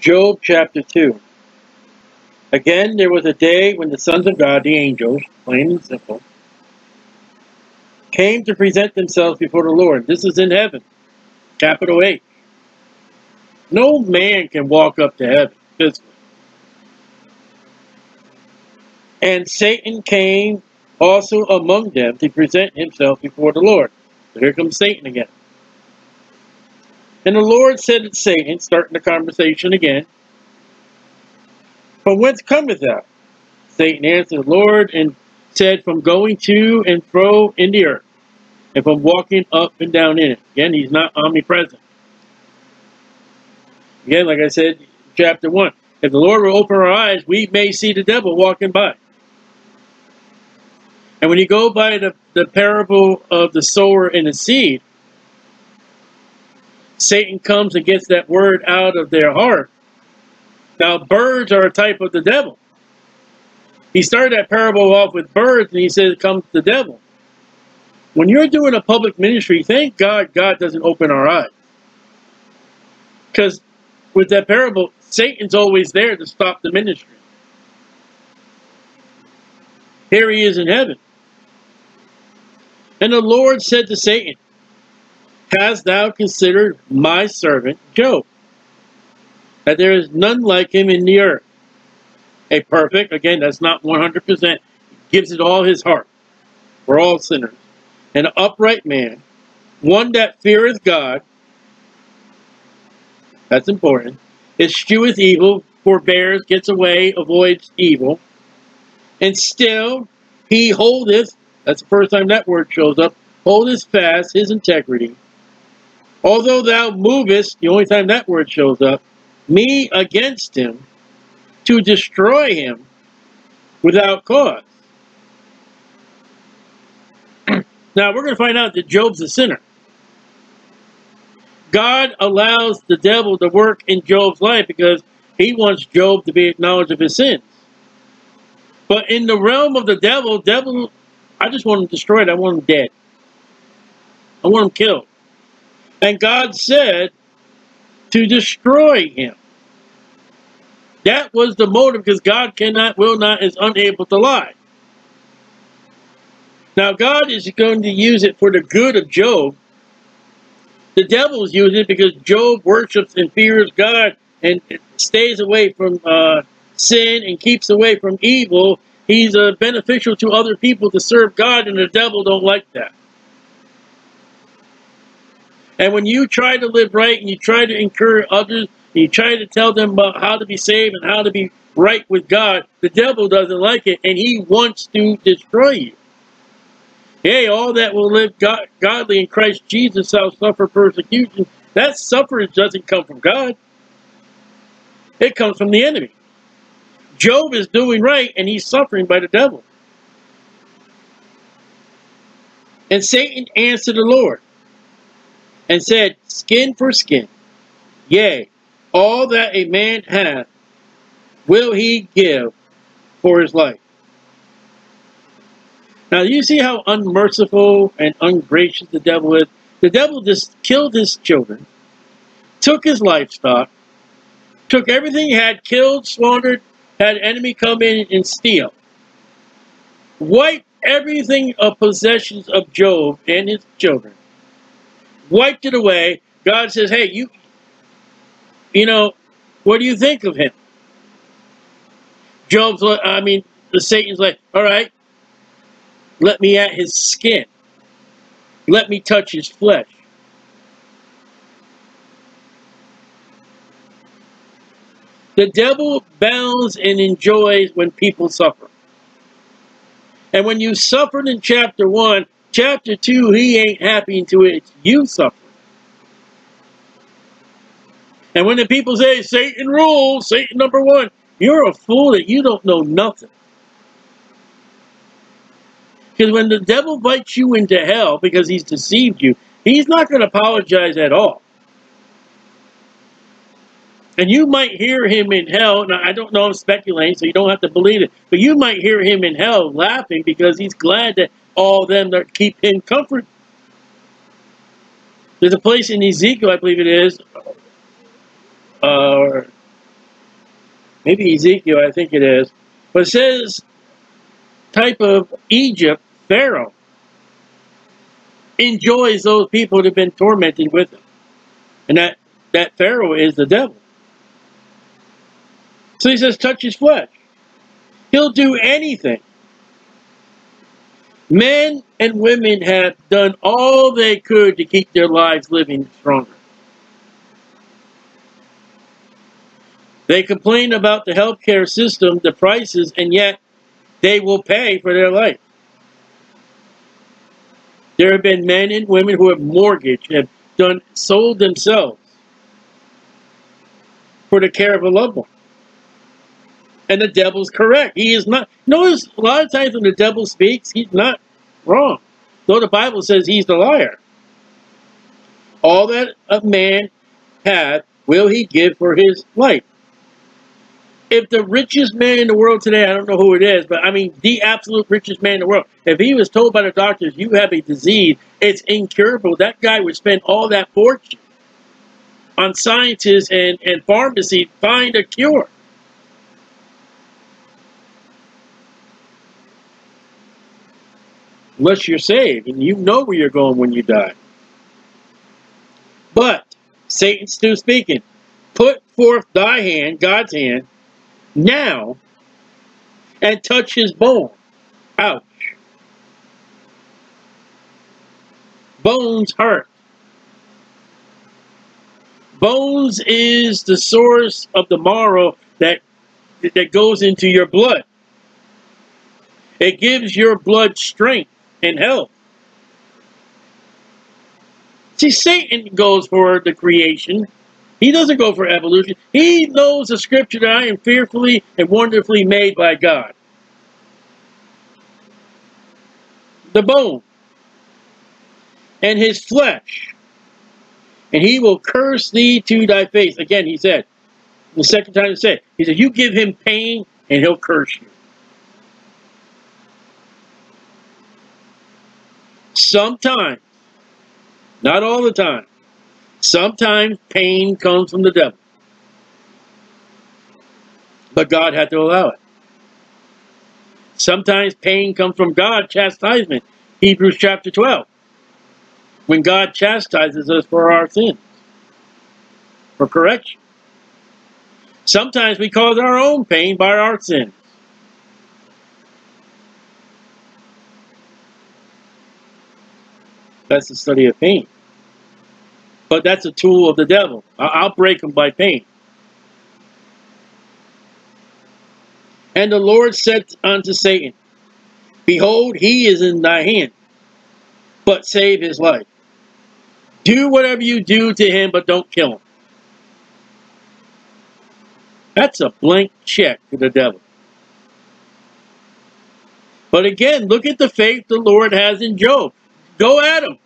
Job chapter 2. Again, there was a day when the sons of God, the angels, plain and simple, came to present themselves before the Lord. This is in heaven, capital H. No man can walk up to heaven physically. And Satan came also among them to present himself before the Lord. So here comes Satan again. And the Lord said to Satan, starting the conversation again, "From whence cometh thou?" Satan answered the Lord and said, "From going to and fro in the earth, and from walking up and down in it." Again, he's not omnipresent. Again, like I said, chapter 1. If the Lord will open our eyes, we may see the devil walking by. And when you go by the parable of the sower and the seed, Satan comes and gets that word out of their heart. Now, birds are a type of the devil. He started that parable off with birds, and he said, "Come to the devil." When you're doing a public ministry, thank God God doesn't open our eyes. Because with that parable, Satan's always there to stop the ministry. Here he is in heaven. And the Lord said to Satan, "Hast thou considered my servant Job? That there is none like him in the earth." A perfect, again, that's not 100%. He gives it all his heart. We're all sinners. An upright man, one that feareth God, that's important, escheweth evil, forbears, gets away, avoids evil, and still he holdeth, that's the first time that word shows up, holdeth fast his integrity. Although thou movest, the only time that word shows up, me against him, to destroy him without cause. Now, we're going to find out that Job's a sinner. God allows the devil to work in Job's life because he wants Job to be acknowledged of his sins. But in the realm of the devil, I just want him destroyed. I want him dead. I want him killed. And God said to destroy him. That was the motive, because God cannot, will not, is unable to lie. Now, God is going to use it for the good of Job. The devil is using it because Job worships and fears God and stays away from sin and keeps away from evil. He's beneficial to other people to serve God, and the devil don't like that. And when you try to live right and you try to encourage others, and you try to tell them about how to be saved and how to be right with God, the devil doesn't like it, and he wants to destroy you. Hey, all that will live godly in Christ Jesus shall suffer persecution. That suffering doesn't come from God. It comes from the enemy. Job is doing right, and he's suffering by the devil. And Satan answered the Lord and said, "Skin for skin, yea, all that a man hath will he give for his life." Now, you see how unmerciful and ungracious the devil is? The devil just killed his children, took his livestock, took everything he had, killed, slaughtered, had an enemy come in and steal. Wiped everything of possessions of Job and his children. Wiped it away. God says, "Hey, you know, what do you think of him?" Job's like, Satan's like, "All right. Let me at his skin. Let me touch his flesh." The devil bounds and enjoys when people suffer. And when you suffered in chapter 1, chapter 2, he ain't happy until it's you suffer. And when the people say, "Satan rules, Satan number one," you're a fool that you don't know nothing. Because when the devil bites you into hell because he's deceived you, he's not going to apologize at all. And you might hear him in hell. Now, I don't know, I'm speculating, so you don't have to believe it. But you might hear him in hell laughing because he's glad that all them that keep him comfort. There's a place in Ezekiel, I believe it is, maybe Ezekiel, I think it is, but it says type of Egypt, Pharaoh, enjoys those people that have been tormented with him. And that Pharaoh is the devil. So he says, touch his flesh. He'll do anything. Men and women have done all they could to keep their lives living stronger. They complain about the healthcare system, the prices, and yet they will pay for their life. There have been men and women who have mortgaged, have sold themselves for the care of a loved one. And the devil's correct. He is not. Notice a lot of times when the devil speaks, he's not wrong. Though the Bible says he's the liar. All that a man hath will he give for his life. If the richest man in the world today, I don't know who it is, but I mean the absolute richest man in the world, if he was told by the doctors, you have a disease, it's incurable, that guy would spend all that fortune on scientists and pharmacy, find a cure. Unless you're saved, and you know where you're going when you die. But Satan's still speaking. Put forth thy hand, God's hand, now, and touch his bone. Ouch. Bones hurt. Bones is the source of the marrow that goes into your blood. It gives your blood strength and health. See, Satan goes for the creation. He doesn't go for evolution. He knows the scripture that I am fearfully and wonderfully made by God. The bone. And his flesh. And he will curse thee to thy face. Again, he said. The second time he said. He said, you give him pain and he'll curse you. Sometimes, not all the time, sometimes pain comes from the devil. But God had to allow it. Sometimes pain comes from God, chastisement. Hebrews chapter 12. When God chastises us for our sins, for correction. Sometimes we cause our own pain by our sins. That's the study of pain. But that's a tool of the devil. I'll break him by pain. And the Lord said unto Satan, behold, he is in thy hand, but save his life. Do whatever you do to him, but don't kill him. That's a blank check to the devil. But again, look at the faith the Lord has in Job. Go at him.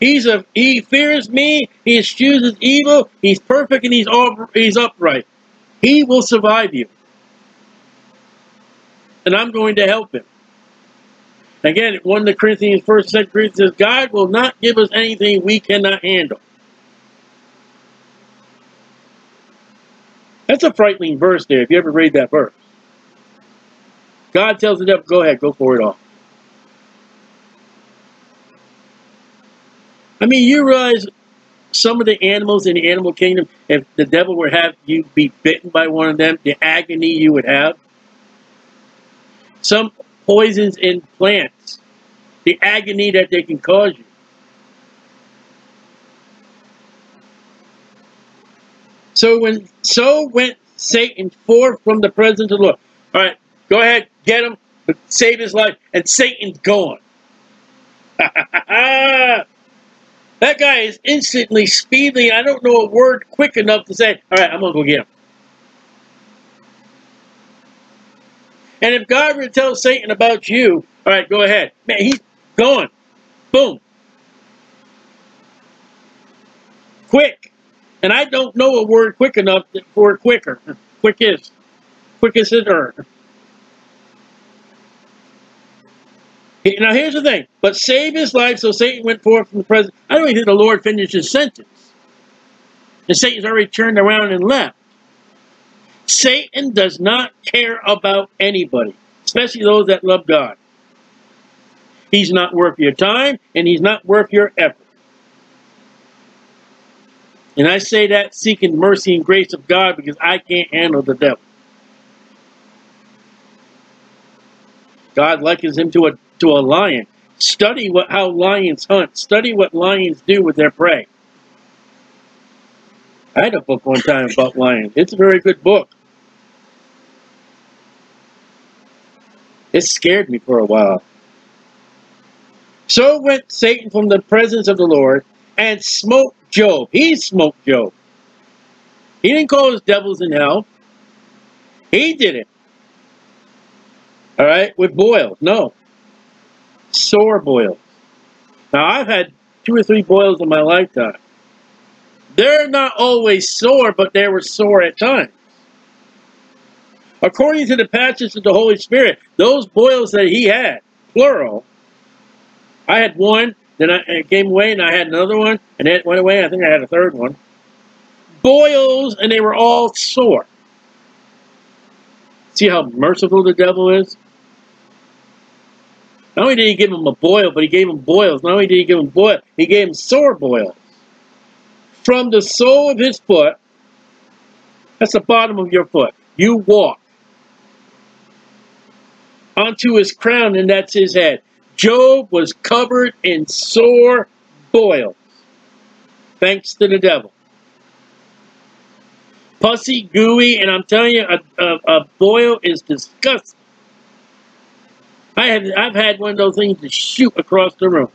He fears me, he eschews evil, he's perfect and he's upright. He will survive you. And I'm going to help him. Again, 1 Corinthians, 1 Corinthians says, God will not give us anything we cannot handle. That's a frightening verse there, if you ever read that verse. God tells the devil, go ahead, go for it all. I mean, you realize some of the animals in the animal kingdom, if the devil were to have you be bitten by one of them, the agony you would have. Some poisons in plants, the agony that they can cause you. So went Satan forth from the presence of the Lord. All right, go ahead, get him, but save his life, and Satan's gone. That guy is instantly, speedily, I don't know a word quick enough to say, all right, I'm going to go get him. And if God were to tell Satan about you, all right, go ahead. Man, he's gone. Boom. Quick. And I don't know a word quick enough for quicker. Quickest. Quickest is earned. Now, here's the thing. But save his life, so Satan went forth from the presence. I don't even think the Lord finished his sentence. And Satan's already turned around and left. Satan does not care about anybody, especially those that love God. He's not worth your time, and he's not worth your effort. And I say that seeking mercy and grace of God, because I can't handle the devil. God likens him to a lion. Study how lions hunt. Study what lions do with their prey. I had a book one time about lions. It's a very good book. It scared me for a while. So went Satan from the presence of the Lord and smote Job. He smoked Job. He didn't call his devils in hell. He did it. All right? With boils. No. Sore boils. Now, I've had 2 or 3 boils in my lifetime. They're not always sore, but they were sore at times. According to the passage of the Holy Spirit, those boils that he had, plural, I had one, then it came away, and I had another one, and it went away, I think I had a third one. Boils, and they were all sore. See how merciful the devil is? Not only did he give him a boil, but he gave him boils. Not only did he give him boil, he gave him sore boils. From the sole of his foot, that's the bottom of your foot, you walk, onto his crown, and that's his head. Job was covered in sore boils, thanks to the devil. Pussy, gooey, and I'm telling you, a boil is disgusting. I've had one of those things to shoot across the room,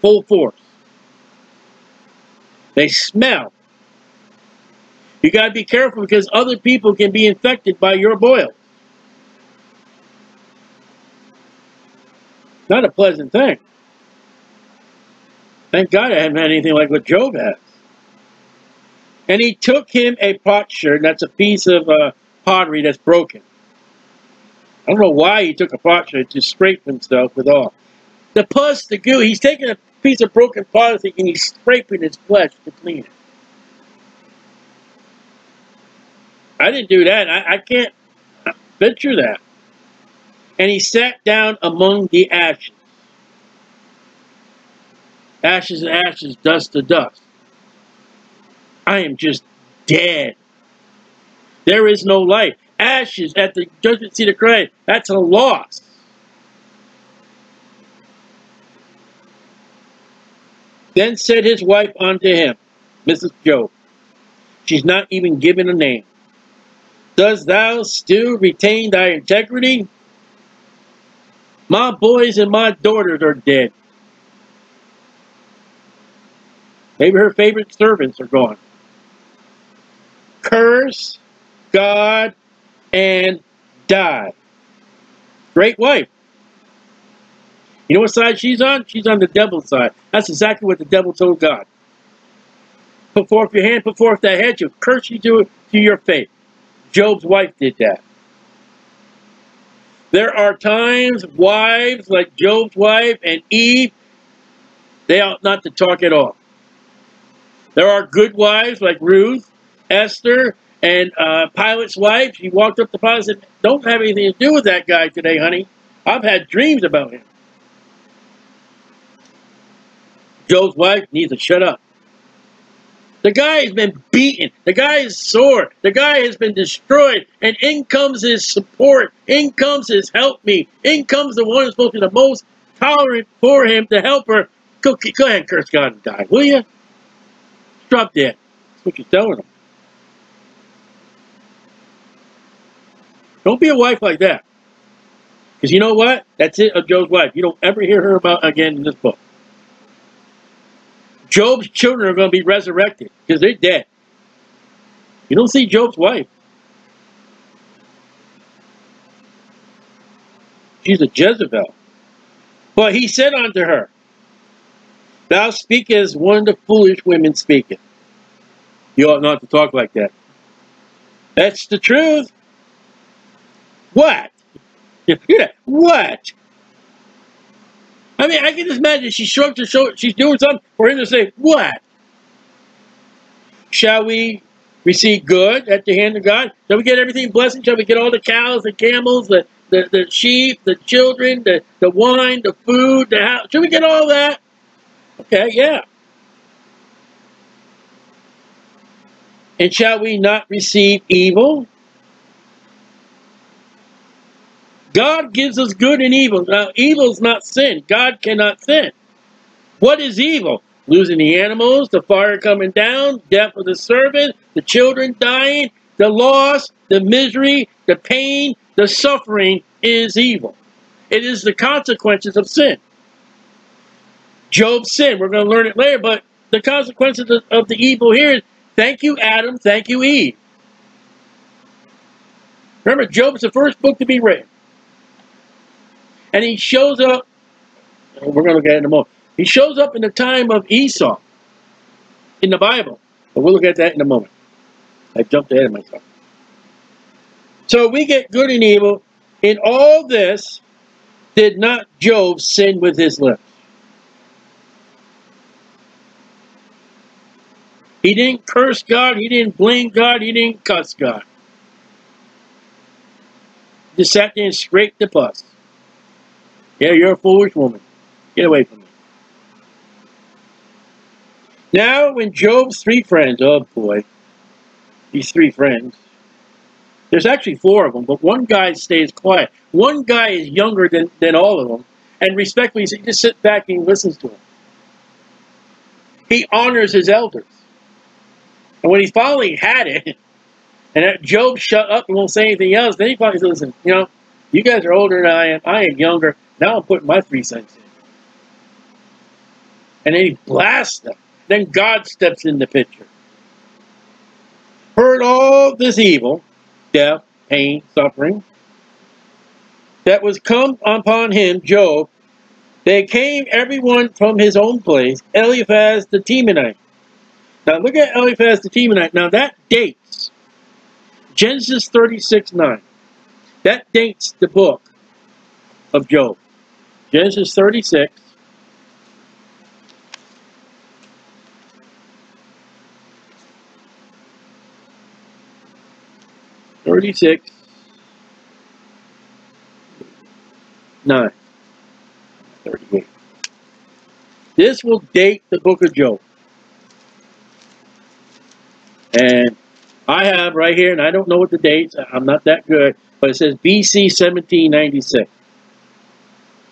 full force. They smell. You got to be careful, because other people can be infected by your boils. Not a pleasant thing. Thank God I haven't had anything like what Job has. And he took him a potsherd, that's a piece of pottery that's broken. I don't know why he took a potsherd to scrape himself with all. The pus, the goo, he's taking a piece of broken pottery and he's scraping his flesh to clean it. I didn't do that. I can't picture that. And he sat down among the ashes. Ashes to ashes, dust to dust. I am just dead. There is no life. Ashes at the judgment seat of Christ. That's a loss. Then said his wife unto him, Mrs. Job. She's not even given a name. Does thou still retain thy integrity? My boys and my daughters are dead. Maybe her favorite servants are gone. Curse God and die. Great wife. You know what side she's on? She's on the devil's side. That's exactly what the devil told God. Put forth your hand, put forth thy head, she'll curse you to your face. Job's wife did that. There are times wives like Job's wife and Eve, they ought not to talk at all. There are good wives like Ruth, Esther, and Pilate's wife. She walked up to Pilate and said, don't have anything to do with that guy today, honey. I've had dreams about him. Job's wife needs to shut up. The guy has been beaten. The guy is sore. The guy has been destroyed. And in comes his support. In comes his help me. In comes the one who's supposed to be the most tolerant for him to help her. Go ahead and curse God and die, will you? Drop dead. That's what you're telling him. Don't be a wife like that. Because you know what? That's it of Job's wife. You don't ever hear her about again in this book. Job's children are going to be resurrected because they're dead. You don't see Job's wife. She's a Jezebel. But he said unto her, thou speakest as one of the foolish women speaketh. You ought not to talk like that. That's the truth. What? You hear that? What? I mean, I can just imagine she shrugged her shoulders. She's doing something for him to say, what? Shall we We see good at the hand of God. Shall we get everything blessed? Shall we get all the cows, the camels, the sheep, the children, the wine, the food, the house? Shall we get all that? Okay, yeah. And shall we not receive evil? God gives us good and evil. Now, evil is not sin. God cannot sin. What is evil? Losing the animals, the fire coming down, death of the servant, the children dying, the loss, the misery, the pain, the suffering is evil. It is the consequences of sin. Job's sin, we're going to learn it later, but the consequences of the evil here is, thank you, Adam, thank you, Eve. Remember, Job's the first book to be read. And he shows up, we're going to look at it in a moment. He shows up in the time of Esau in the Bible. But we'll look at that in a moment. I jumped ahead of myself. So we get good and evil. In all this, did not Job sin with his lips? He didn't curse God. He didn't blame God. He didn't cuss God. He just sat there and scraped the pus. Yeah, you're a foolish woman. Get away from me. Now, when Job's three friends, oh boy, these three friends, there's actually four of them, but one guy stays quiet. One guy is younger than all of them, and respectfully, he just sits back and listens to them. He honors his elders. And when he finally had it, and Job shut up and won't say anything else, then he finally says, listen, you know, you guys are older than I am. I am younger. Now I'm putting my 3 cents in. And then he blasts them. Then God steps in the picture. Heard all this evil, death, pain, suffering, that was come upon him, Job, they came everyone from his own place, Eliphaz the Temanite. Now look at Eliphaz the Temanite. Now that dates Genesis 36:9. That dates the book of Job. Genesis 36. Thirty-eight. This will date the book of Job. And I have right here, and I don't know what the dates, I'm not that good, but it says BC 1796.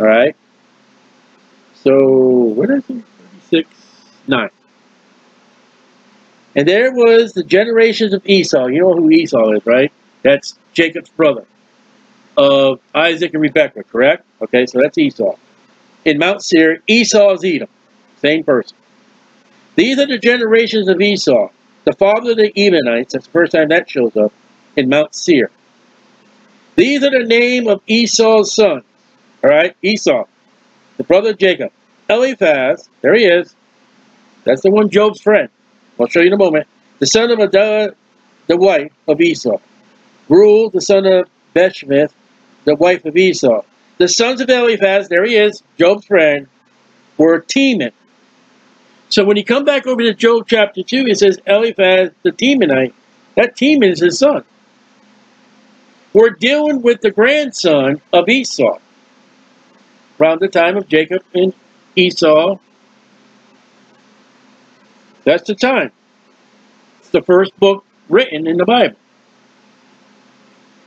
Alright. So what is it? 36:9. And there was the generations of Esau. You know who Esau is, right? That's Jacob's brother of Isaac and Rebekah, correct? Okay, so that's Esau. In Mount Seir, Esau is Edom. Same person. These are the generations of Esau, the father of the Edomites. That's the first time that shows up in Mount Seir. These are the name of Esau's sons. All right, Esau, the brother of Jacob. Eliphaz, there he is. That's the one Job's friend. I'll show you in a moment. The son of Adah, the wife of Esau. Ruth, the son of Beshemith, the wife of Esau. The sons of Eliphaz, there he is, Job's friend, were Teman. So when you come back over to Job chapter 2, it says Eliphaz the Temanite. That Teman is his son. We're dealing with the grandson of Esau. Around the time of Jacob and Esau. That's the time. It's the first book written in the Bible.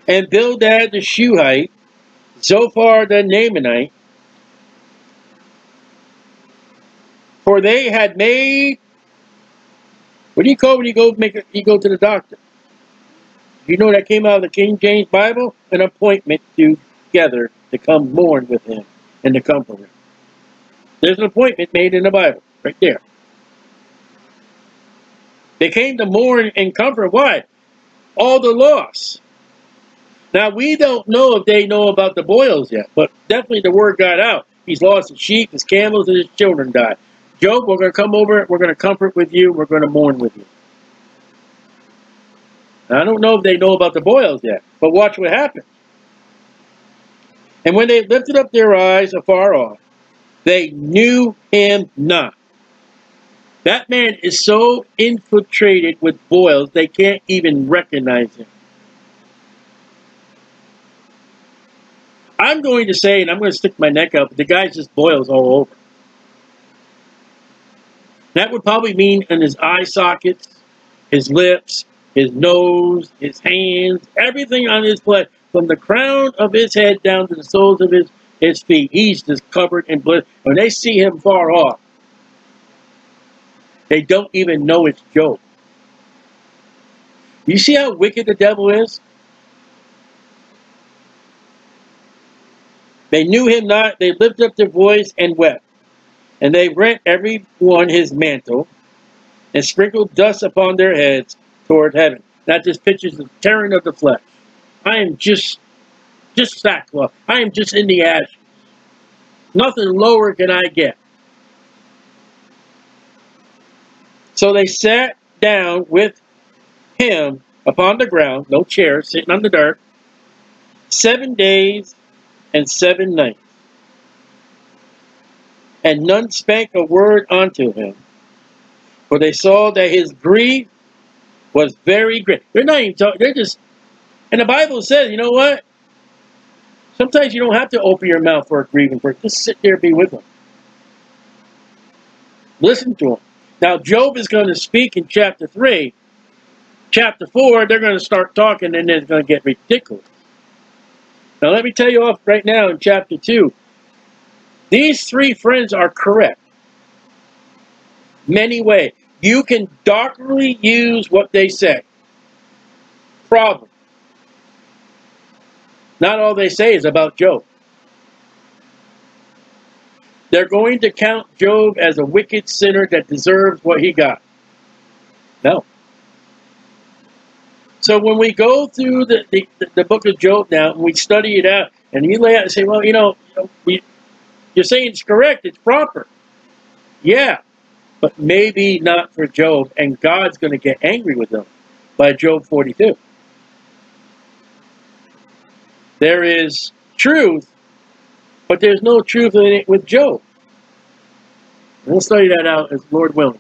And Bildad the Shuhite, Zophar the Naamanite, for they had made, what do you call when you go make a, you go to the doctor? You know that came out of the King James Bible, an appointment together to come mourn with him and to comfort him. There's an appointment made in the Bible, right there. They came to mourn and comfort. Why? All the loss. Now, we don't know if they know about the boils yet, but definitely the word got out. He's lost his sheep, his camels, and his children died. Job, we're going to come over. We're going to comfort with you. We're going to mourn with you. Now, I don't know if they know about the boils yet, but watch what happens. And when they lifted up their eyes afar off, they knew him not. That man is so infiltrated with boils, they can't even recognize him. I'm going to say, and I'm going to stick my neck out, but the guy just boils all over. That would probably mean in his eye sockets, his lips, his nose, his hands, everything on his blood, from the crown of his head down to the soles of his feet. He's just covered in blood. When they see him far off, they don't even know it's Job. You see how wicked the devil is? They knew him not. They lifted up their voice and wept. And they rent every one his mantle and sprinkled dust upon their heads toward heaven. That just pictures the tearing of the flesh. I am just sackcloth. I am just in the ashes. Nothing lower can I get. So they sat down with him upon the ground, no chair, sitting on the dirt, 7 days and 7 nights. And none spake a word unto him, for they saw that his grief was very great. They're not even talking, they're just, and the Bible says, you know what? Sometimes you don't have to open your mouth for a grieving person. Just sit there and be with them. Listen to them. Now, Job is going to speak in chapter 3. Chapter 4, they're going to start talking, and it's going to get ridiculous. Now, let me tell you off right now in chapter 2. These three friends are correct. Many ways. You can darkly use what they say. Problem. Not all they say is about Job. They're going to count Job as a wicked sinner that deserves what he got. No. So when we go through the book of Job now, and we study it out, and you lay out and say, well, you know, you're saying it's correct, it's proper. Yeah, but maybe not for Job, and God's going to get angry with them by Job 42. There is truth, but there's no truth in it with Job. We'll study that out as Lord willing.